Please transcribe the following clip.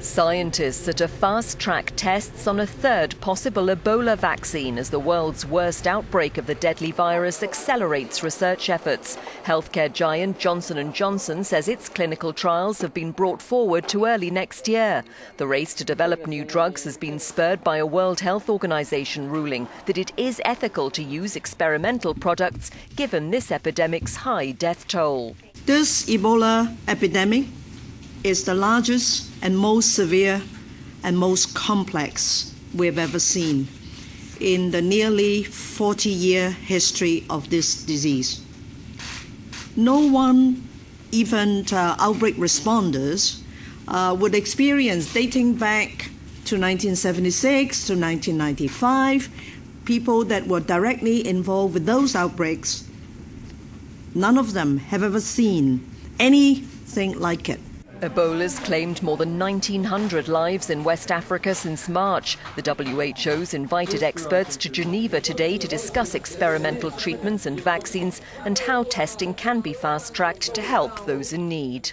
Scientists at a fast-track tests on a third possible Ebola vaccine as the world's worst outbreak of the deadly virus accelerates research efforts. Healthcare giant Johnson & Johnson says its clinical trials have been brought forward to early next year. The race to develop new drugs has been spurred by a World Health Organization ruling that it is ethical to use experimental products given this epidemic's high death toll. This Ebola epidemic is the largest and most severe and most complex we've ever seen in the nearly 40-year history of this disease. No one, even outbreak responders, would experience dating back to 1976 to 1995, people that were directly involved with those outbreaks. None of them have ever seen anything like it. Ebola's claimed more than 1,900 lives in West Africa since March. The WHO's invited experts to Geneva today to discuss experimental treatments and vaccines and how testing can be fast-tracked to help those in need.